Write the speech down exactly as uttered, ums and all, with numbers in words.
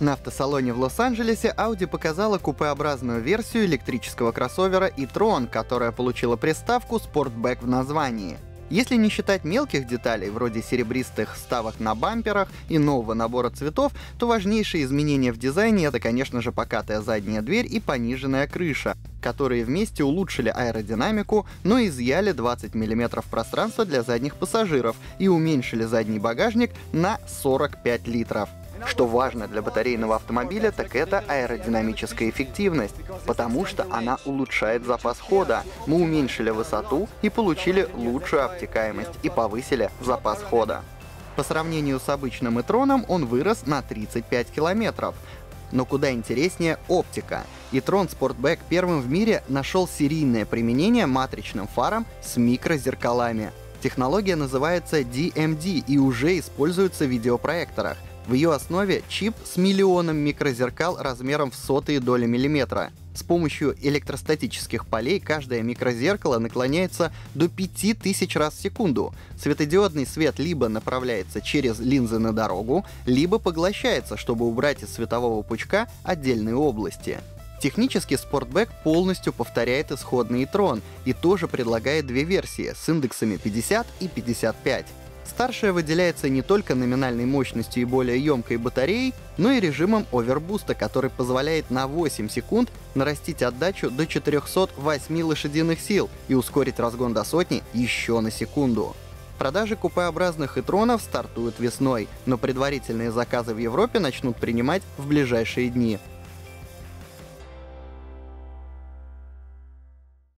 На автосалоне в Лос-Анджелесе Audi показала купеобразную версию электрического кроссовера и-трон, которая получила приставку «Sportback» в названии. Если не считать мелких деталей, вроде серебристых вставок на бамперах и нового набора цветов, то важнейшие изменения в дизайне — это, конечно же, покатая задняя дверь и пониженная крыша, которые вместе улучшили аэродинамику, но изъяли двадцать миллиметров пространства для задних пассажиров и уменьшили задний багажник на сорок пять литров. Что важно для батарейного автомобиля, так это аэродинамическая эффективность, потому что она улучшает запас хода. Мы уменьшили высоту и получили лучшую обтекаемость и повысили запас хода. По сравнению с обычным и-троном он вырос на тридцать пять километров. Но куда интереснее оптика. и-трон Sportback первым в мире нашел серийное применение матричным фарам с микрозеркалами. Технология называется ди эм ди и уже используется в видеопроекторах. В ее основе чип с миллионом микрозеркал размером в сотые доли миллиметра. С помощью электростатических полей каждое микрозеркало наклоняется до пяти тысяч раз в секунду. Светодиодный свет либо направляется через линзы на дорогу, либо поглощается, чтобы убрать из светового пучка отдельные области. Технически Sportback полностью повторяет исходный и-трон и тоже предлагает две версии с индексами пятьдесят и пятьдесят пять. Старшая выделяется не только номинальной мощностью и более емкой батареей, но и режимом овербуста, который позволяет на восемь секунд нарастить отдачу до четырёхсот восьми лошадиных сил и ускорить разгон до сотни еще на секунду. Продажи купеобразных и-тронов стартуют весной, но предварительные заказы в Европе начнут принимать в ближайшие дни.